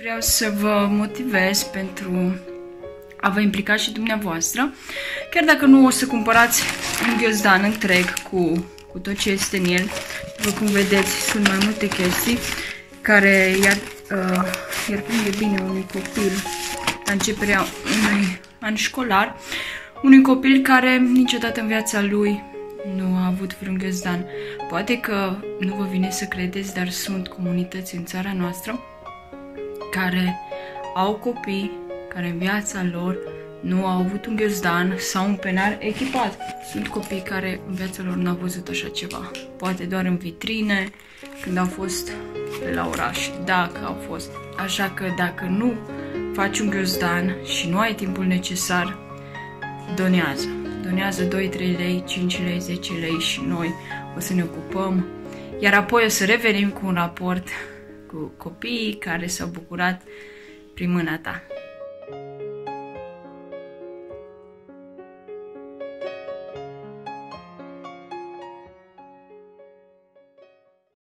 Vreau să vă motivez pentru a vă implica și dumneavoastră, chiar dacă nu o să cumpărați un ghiozdan întreg cu tot ce este în el. După cum vedeți, sunt mai multe chestii care iar prinde bine unui copil la începerea unui an școlar, unui copil care niciodată în viața lui nu a avut vreun ghiozdan. Poate că nu vă vine să credeți, dar sunt comunități în țara noastră care au copii care în viața lor nu au avut un ghiozdan sau un penar echipat. Sunt copii care în viața lor nu au văzut așa ceva. Poate doar în vitrine, când au fost pe la oraș, dacă au fost. Așa că dacă nu faci un ghiozdan și nu ai timpul necesar, donează. Donează 2-3 lei, 5 lei, 10 lei și noi o să ne ocupăm. Iar apoi o să revenim cu un raport cu copiii care s-au bucurat prin mâna ta.